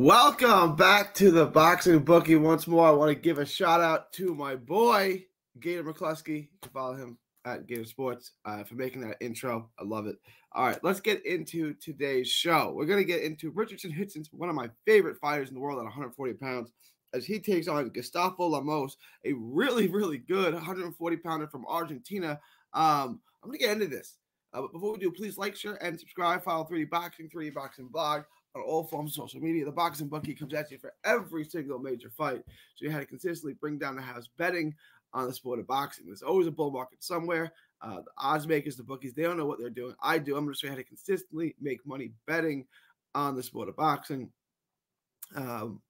Welcome back to the Boxing Bookie once more. I want to give a shout out to my boy, Gator McCluskey. You can follow him at Gator Sports for making that intro. I love it. All right, let's get into today's show. We're going to get into Richardson Hitchins, one of my favorite fighters in the world at 140 pounds, as he takes on Gustavo Lemos, a really, really good 140-pounder from Argentina. I'm going to get into this. But before we do, please like, share, and subscribe. Follow 3D Boxing, 3D Boxing Blog on all forms of social media. The Boxing Bookie comes at you for every single major fight, so you had to consistently bring down the house betting on the sport of boxing. There's always a bull market somewhere. The odds makers, the bookies, they don't know what they're doing. I do. I'm going to show you how to consistently make money betting on the sport of boxing. I'm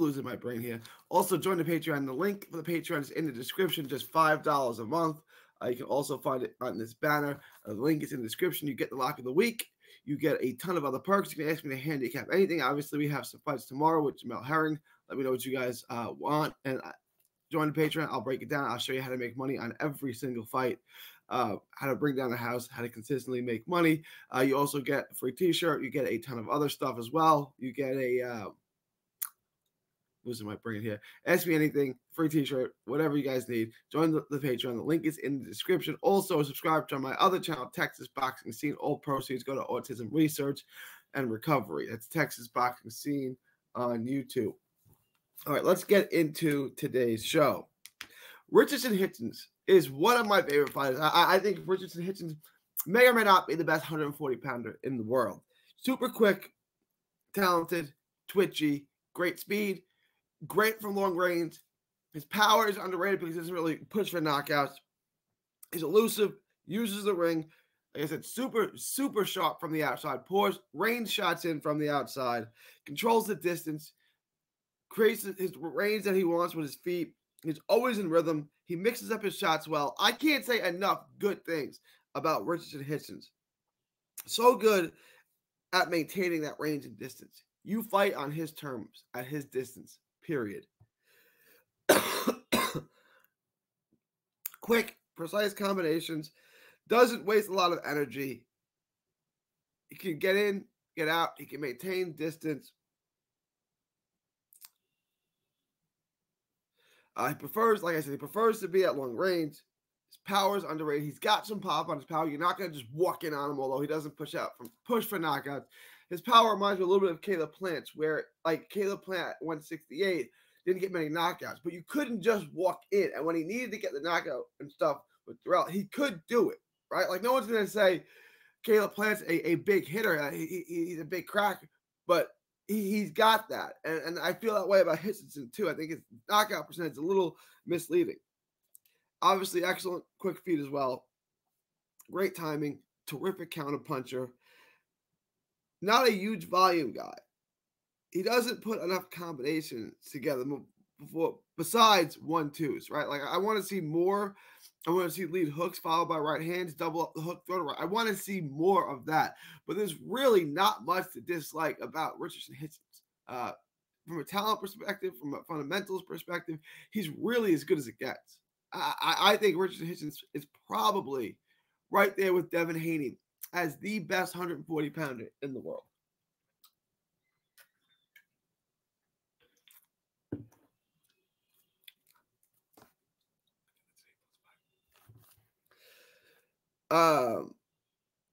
losing my brain here. Also, join the Patreon. The link for the Patreon is in the description, just $5 a month. You can also find it on this banner. The link is in the description. You get the lock of the week. You get a ton of other perks. You can ask me to handicap anything. Obviously, we have some fights tomorrow with Jamel Herring. Let me know what you guys want. And join the Patreon. I'll break it down. I'll show you how to make money on every single fight, how to bring down the house, how to consistently make money. You also get a free T-shirt. You get a ton of other stuff as well. You get a losing my brain here. Ask me anything, free T-shirt, whatever you guys need. Join the Patreon. The link is in the description. Also, subscribe to my other channel, Texas Boxing Scene. All proceeds go to Autism Research and Recovery. That's Texas Boxing Scene on YouTube. All right, let's get into today's show. Richardson Hitchins is one of my favorite fighters. I think Richardson Hitchins may or may not be the best 140-pounder in the world. Super quick, talented, twitchy, great speed, great from long range. His power is underrated because he doesn't really push for knockouts. He's elusive, uses the ring. Like I said, super, super sharp from the outside. Pours range shots in from the outside. Controls the distance. Creates his range that he wants with his feet. He's always in rhythm. He mixes up his shots well. I can't say enough good things about Richardson Hitchins. So good at maintaining that range and distance. You fight on his terms, at his distance. Period. Quick, precise combinations. Doesn't waste a lot of energy. He can get in, get out. He can maintain distance. He prefers, like I said, he prefers to be at long range. His power is underrated. He's got some pop on his power. You're not going to just walk in on him, although he doesn't push for knockouts. His power reminds me a little bit of Caleb Plant's, where like Caleb Plant at 168 didn't get many knockouts, but you couldn't just walk in. And when he needed to get the knockout and stuff with Durrell, he could do it, right? Like no one's going to say Caleb Plant's a big hitter. He's a big cracker, but he's got that. And I feel that way about Hitchins too. I think his knockout percentage is a little misleading. Obviously, excellent quick feet as well. Great timing. Terrific counter puncher. Not a huge volume guy. He doesn't put enough combinations together before, besides 1-2s, right? Like I want to see more. I want to see lead hooks followed by right hands, double up the hook, throw to right. I want to see more of that. But there's really not much to dislike about Richardson Hitchins. From a talent perspective, from a fundamentals perspective, he's really as good as it gets. I think Richardson Hitchins is probably right there with Devin Haney as the best 140-pounder in the world.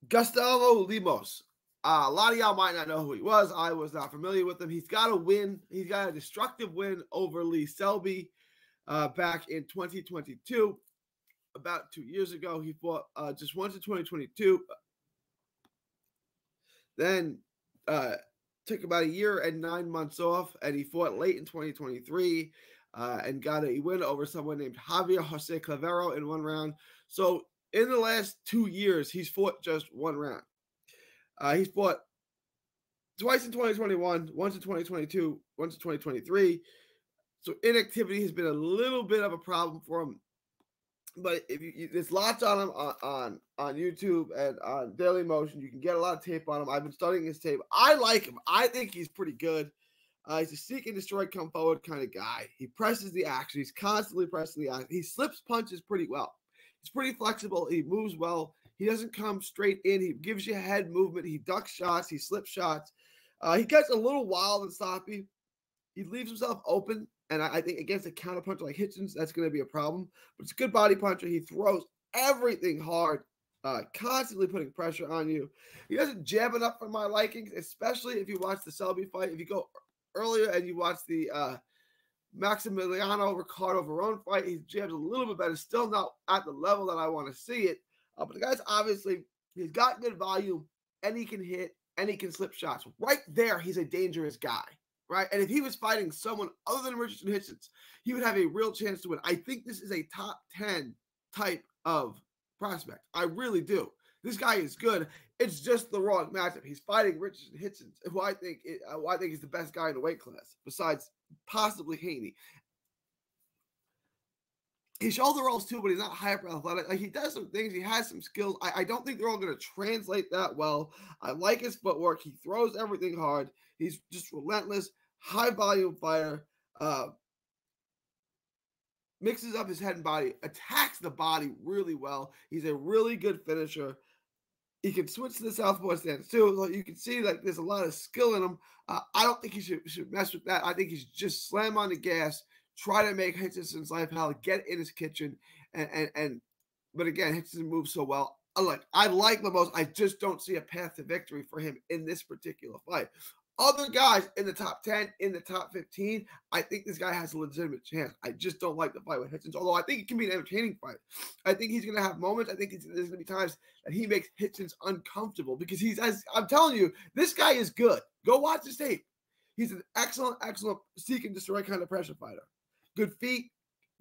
Gustavo Lemos. A lot of y'all might not know who he was. I was not familiar with him. He's got a win. He's got a destructive win over Lee Selby back in 2022. About 2 years ago, he fought just once in 2022. Then took about a year and 9 months off, and he fought late in 2023 and got a win over someone named Javier Jose Clavero in one round. So in the last 2 years, he's fought just one round. He's fought twice in 2021, once in 2022, once in 2023. So inactivity has been a little bit of a problem for him. But if you, there's lots on him on YouTube and on Daily Motion. You can get a lot of tape on him. I've been studying his tape. I like him. I think he's pretty good. He's a seek and destroy, come forward kind of guy. He presses the action. He's constantly pressing the action. He slips punches pretty well. He's pretty flexible. He moves well. He doesn't come straight in. He gives you head movement. He ducks shots. He slips shots. He gets a little wild and sloppy. He leaves himself open. And I think against a counter puncher like Hitchins, that's going to be a problem. But it's a good body puncher. He throws everything hard. Constantly putting pressure on you. He doesn't jab enough for my likings, especially if you watch the Selby fight. If you go earlier and you watch the Maximiliano-Ricardo Veron fight, he jabs a little bit better. Still not at the level that I want to see it. But the guy's obviously, he's got good volume, and he can hit, and he can slip shots. Right there, he's a dangerous guy, right? And if he was fighting someone other than Richardson Hitchins, he would have a real chance to win. I think this is a top 10 type of prospect. I really do. This guy is good. It's just the wrong matchup. He's fighting Richardson Hitchins, who I think is the best guy in the weight class, besides possibly Haney. His shoulder rolls too, but he's not hyper athletic. Like, he does some things. He has some skills. I don't think they're all going to translate that well. I like his footwork. He throws everything hard. He's just relentless, high volume fighter. Mixes up his head and body, attacks the body really well. He's a really good finisher. He can switch to the southpaw stance too. So you can see like there's a lot of skill in him. I don't think he should mess with that. I think he should just slam on the gas, try to make Hitchinson's life hell, get in his kitchen, and but again, Hitchins moves so well. I like Lemos. I just don't see a path to victory for him in this particular fight. Other guys in the top 10, in the top 15, I think this guy has a legitimate chance. I just don't like the fight with Hitchins, although I think it can be an entertaining fight. I think he's going to have moments. I think there's going to be times that he makes Hitchins uncomfortable because he's, as I'm telling you, this guy is good. Go watch his tape. He's an excellent, excellent seek and destroy kind of pressure fighter. Good feet,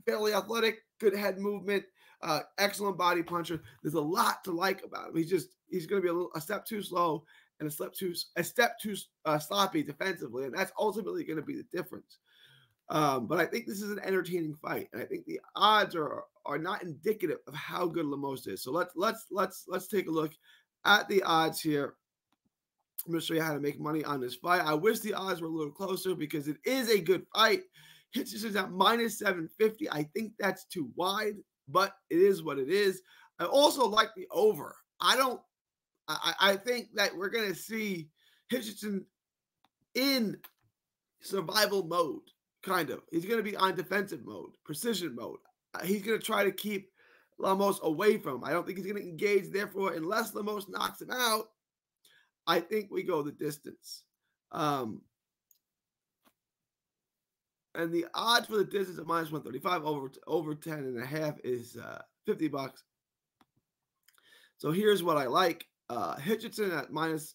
fairly athletic, good head movement, excellent body puncher. There's a lot to like about him. He's going to be a step too slow. And a step too sloppy defensively, and that's ultimately going to be the difference. But I think this is an entertaining fight, and I think the odds are not indicative of how good Lemos is. So let's take a look at the odds here. I'm going to show you how to make money on this fight. I wish the odds were a little closer because it is a good fight. Hitchins at -750. I think that's too wide, but it is what it is. I also like the over. I think that we're going to see Hitchins in survival mode, kind of. He's going to be on defensive mode, precision mode. He's going to try to keep Lemos away from him. I don't think he's going to engage. Therefore, unless Lemos knocks him out, I think we go the distance. And the odds for the distance at -135 over 10.5 is $50. So here's what I like. Richardson at -150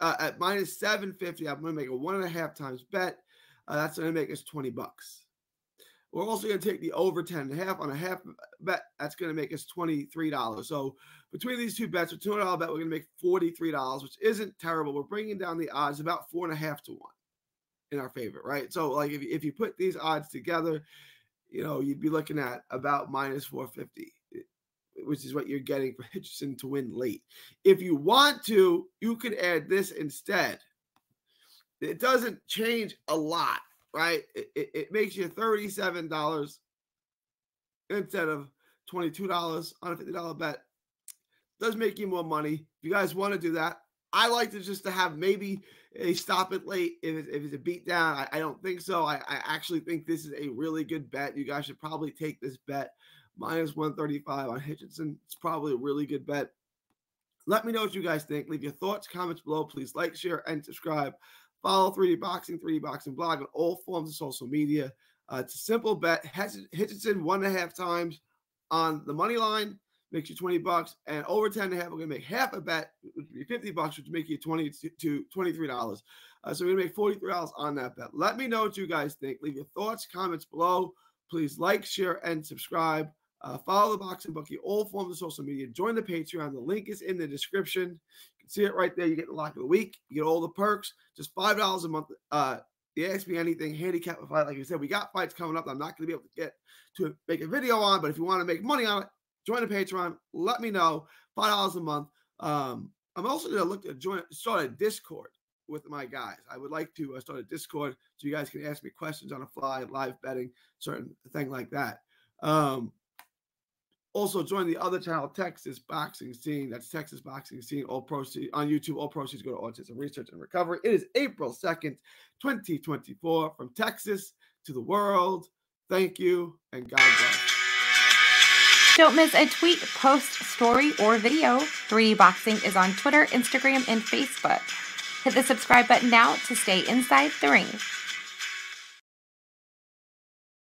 at -750. I'm going to make a 1.5 times bet. That's going to make us $20. We're also going to take the over 10.5 on a half bet. That's going to make us $23. So between these two bets, a $200 bet, we're going to make $43, which isn't terrible. We're bringing down the odds about 4.5 to 1 in our favor, right? So like if you put these odds together, you know, you'd be looking at about -450. Which is what you're getting for Richardson to win late. If you want to, you could add this instead. It doesn't change a lot, right? It makes you $37 instead of $22 on a $50 bet. Does make you more money. If you guys want to do that, I like to just to have maybe a stop it late if it's a beat down. I don't think so. I actually think this is a really good bet. You guys should probably take this bet. -135 on Hitchins. It's probably a really good bet. Let me know what you guys think. Leave your thoughts, comments below. Please like, share, and subscribe. Follow 3D Boxing, 3D Boxing Blog on all forms of social media. It's a simple bet. Hitchins 1.5 times on the money line makes you $20. And over 10.5, we're going to make half a bet, which would be $50, which would make you $23. So we're going to make $43 on that bet. Let me know what you guys think. Leave your thoughts, comments below. Please like, share, and subscribe. Follow the Boxing Bookie, all forms of social media. Join the Patreon. The link is in the description. You can see it right there. You get the lock of the week. You get all the perks. Just $5 a month. You ask me anything. Handicap a fight. Like I said, we got fights coming up that I'm not going to be able to get to make a video on. But if you want to make money on it, join the Patreon. Let me know. $5 a month. I'm also going to start a Discord. with my guys. I would like to start a Discord so you guys can ask me questions on the fly, live betting, certain thing like that. Also join the other channel, Texas Boxing Scene. That's Texas Boxing Scene. All proceeds on YouTube. All proceeds go to Autism Research and Recovery. It is April 2nd, 2024, from Texas to the world. Thank you and God bless. Don't miss a tweet, post, story, or video. 3D Boxing is on Twitter, Instagram, and Facebook. Hit the subscribe button now to stay inside the ring.